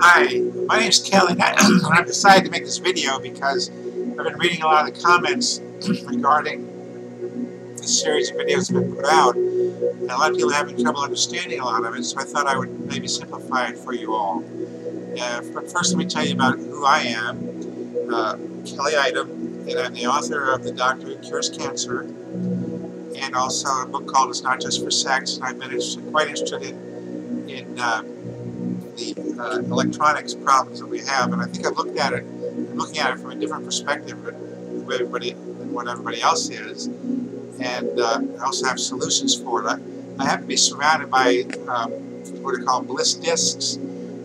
Hi, my name is Kelley, and I've decided to make this video because I've been reading a lot of the comments regarding the series of videos that have been put out, and a lot of people are having trouble understanding a lot of it, so I thought I would maybe simplify it for you all. But first let me tell you about who I am. Kelley Eidem, and I'm the author of The Doctor Who Cures Cancer, and also a book called It's Not Just for Sex, and I've been quite interested in the electronics problems that we have, and I think I've looked at it, from a different perspective than what everybody else is, and I also have solutions for it. I happen to be surrounded by what are called bliss discs.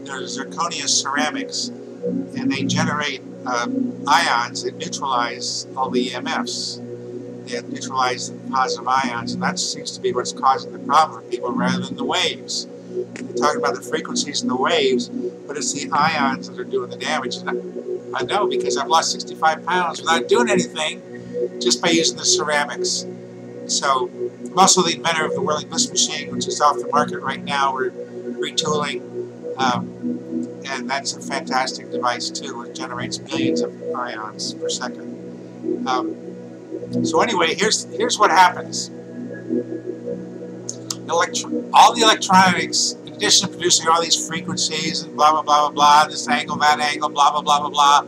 They're zirconia ceramics, and they generate ions that neutralize all the EMFs. They neutralize the positive ions, and that seems to be what's causing the problem for people rather than the waves. We're talking about the frequencies and the waves, but it's the ions that are doing the damage. And I know because I've lost 65 pounds without doing anything, just by using the ceramics. So I'm also the inventor of the Whirling Bliss Machine, which is off the market right now. We're retooling, and that's a fantastic device too. It generates billions of ions per second. So anyway, here's what happens. All the electronics, in addition to producing all these frequencies and blah, blah, blah, blah, blah, this angle, that angle, blah, blah, blah, blah, blah,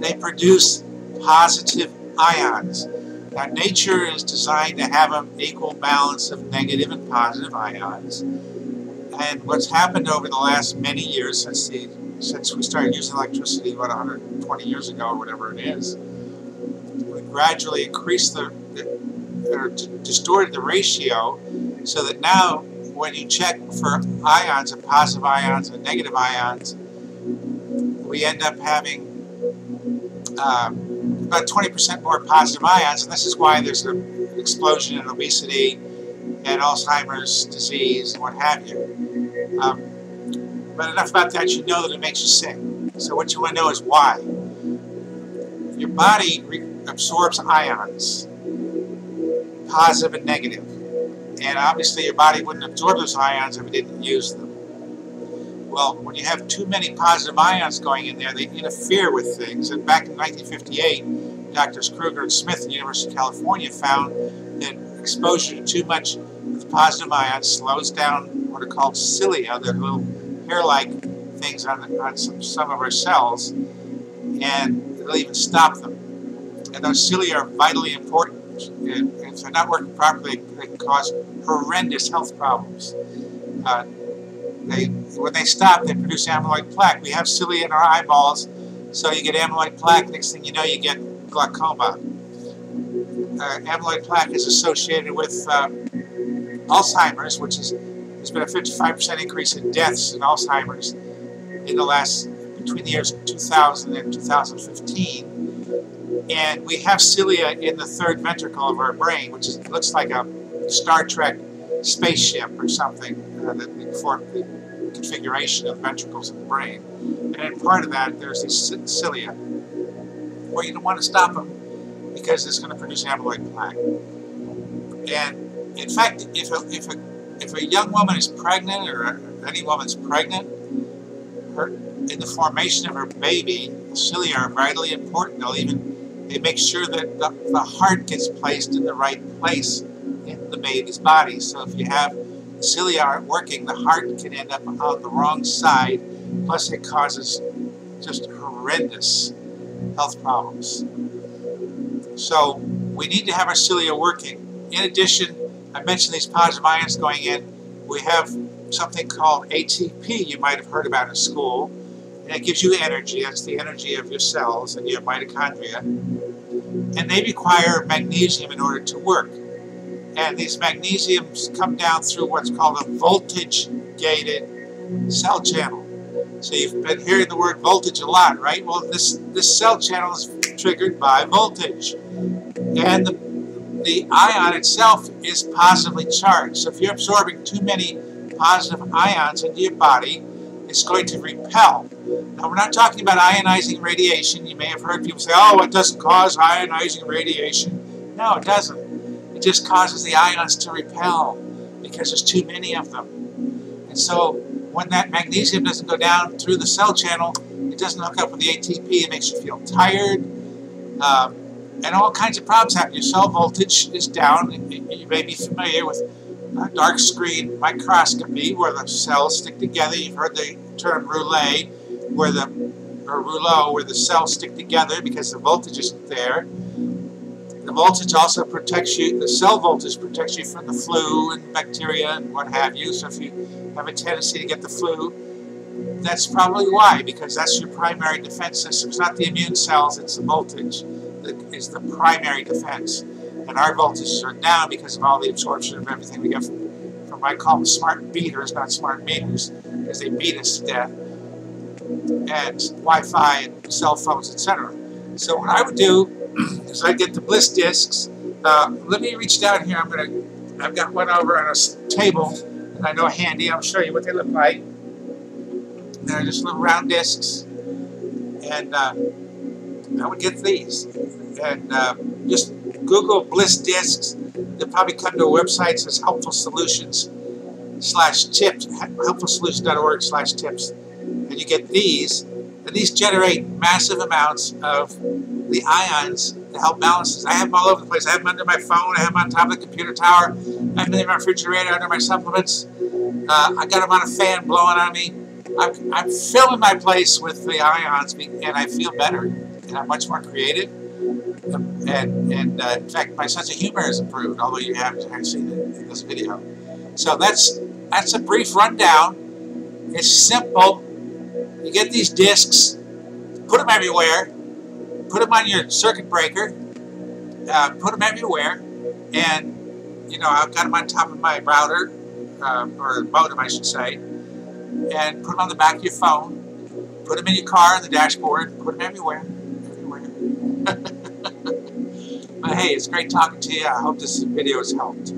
they produce positive ions. Now, nature is designed to have an equal balance of negative and positive ions. And what's happened over the last many years since we started using electricity, what, 120 years ago or whatever it is, gradually increased distorted the ratio, so that now when you check for ions and positive ions and negative ions, we end up having about 20% more positive ions, and this is why there's an explosion in obesity and Alzheimer's disease and what have you. But enough about that. You know that it makes you sick. So what you want to know is why. Your body absorbs ions, positive and negative, and obviously your body wouldn't absorb those ions if it didn't use them. Well, when you have too many positive ions going in there, they interfere with things, and back in 1958, Drs. Kruger and Smith at the University of California found that exposure to too much of the positive ions slows down what are called cilia, the little hair-like things on some of our cells, and it'll even stop them. And those cilia are vitally important. And if they're not working properly, they can cause horrendous health problems. When they stop, they produce amyloid plaque. We have cilia in our eyeballs, so you get amyloid plaque. Next thing you know, you get glaucoma. Amyloid plaque is associated with Alzheimer's, which is there's been a 55% increase in deaths in Alzheimer's in the last between the years 2000 and 2015. And we have cilia in the third ventricle of our brain, which is, looks like a Star Trek spaceship or something, that form the configuration of ventricles in the brain. And in part of that, there's these cilia. Well, you don't want to stop them because it's going to produce amyloid plaque. And in fact, if a young woman is pregnant, or any woman's pregnant, in the formation of her baby, cilia are vitally important. They make sure that the heart gets placed in the right place in the baby's body. So if you have cilia aren't working, the heart can end up on the wrong side. Plus, it causes just horrendous health problems. So we need to have our cilia working. In addition, I mentioned these positive ions going in. We have something called ATP you might have heard about in school. And it gives you energy. That's the energy of your cells and your mitochondria. And they require magnesium in order to work. And these magnesiums come down through what's called a voltage-gated cell channel. So you've been hearing the word voltage a lot, right? Well, this cell channel is triggered by voltage. And the ion itself is positively charged. So if you're absorbing too many positive ions into your body, it's going to repel. Now, we're not talking about ionizing radiation. You may have heard people say, oh, it doesn't cause ionizing radiation. No, it doesn't. It just causes the ions to repel because there's too many of them. And so when that magnesium doesn't go down through the cell channel, it doesn't hook up with the ATP, it makes you feel tired, and all kinds of problems happen. Your cell voltage is down. You may be familiar with dark screen microscopy, where the cells stick together. You've heard the term roulette, where the cells stick together because the voltage isn't there. The voltage also protects you, the cell voltage protects you from the flu and bacteria and what have you. So if you have a tendency to get the flu, that's probably why, because that's your primary defense system. It's not the immune cells, it's the voltage that is the primary defense. And our voltages are down because of all the absorption of everything we get from what I call them smart beaters, not smart meters, because they beat us to death, and Wi-Fi and cell phones, etc. So what I would do is I get the bliss discs. Let me reach down here. I've got one over on a table that I know handy. I'll show you what they look like. They're just little round discs, and I would get these. And just Google bliss discs. They'll probably come to a website that says Helpful Solutions /tips, helpfulsolutions.org/tips, and you get these. And these generate massive amounts of the ions to help balance this. I have them all over the place. I have them under my phone. I have them on top of the computer tower. I have them in my refrigerator, under my supplements. I got them on a fan blowing on me. I'm filling my place with the ions, and I feel better. And I'm much more creative. And in fact, my sense of humor has improved, although you haven't seen it in this video. So that's a brief rundown. It's simple. You get these discs, put them everywhere, put them on your circuit breaker, put them everywhere, and, you know, I've got them on top of my router, or modem, I should say, and put them on the back of your phone, put them in your car, on the dashboard, put them everywhere. But hey, it's great talking to you. I hope this video has helped.